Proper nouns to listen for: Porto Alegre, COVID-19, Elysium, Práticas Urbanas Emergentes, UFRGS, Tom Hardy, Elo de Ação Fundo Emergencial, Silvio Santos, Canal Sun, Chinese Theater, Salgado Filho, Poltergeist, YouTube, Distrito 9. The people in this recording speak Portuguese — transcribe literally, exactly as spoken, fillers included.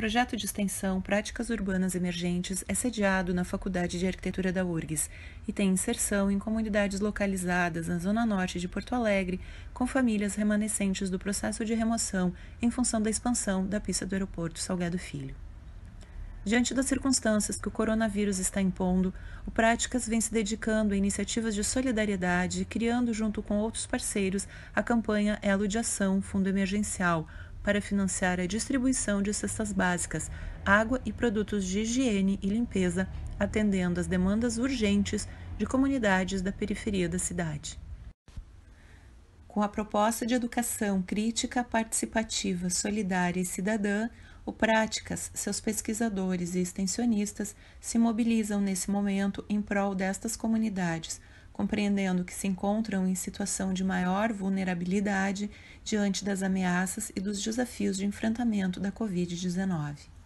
projeto de extensão Práticas Urbanas Emergentes é sediado na Faculdade de Arquitetura da U F R G S e tem inserção em comunidades localizadas na Zona Norte de Porto Alegre, com famílias remanescentes do processo de remoção em função da expansão da pista do aeroporto Salgado Filho. Diante das circunstâncias que o coronavírus está impondo, o Práticas vem se dedicando a iniciativas de solidariedade, criando junto com outros parceiros a campanha Elo de Ação Fundo Emergencial, para financiar a distribuição de cestas básicas, água e produtos de higiene e limpeza, atendendo às demandas urgentes de comunidades da periferia da cidade. Com a proposta de educação crítica, participativa, solidária e cidadã, o Práticas, seus pesquisadores e extensionistas se mobilizam nesse momento em prol destas comunidades, compreendendo que se encontram em situação de maior vulnerabilidade diante das ameaças e dos desafios de enfrentamento da covid dezenove.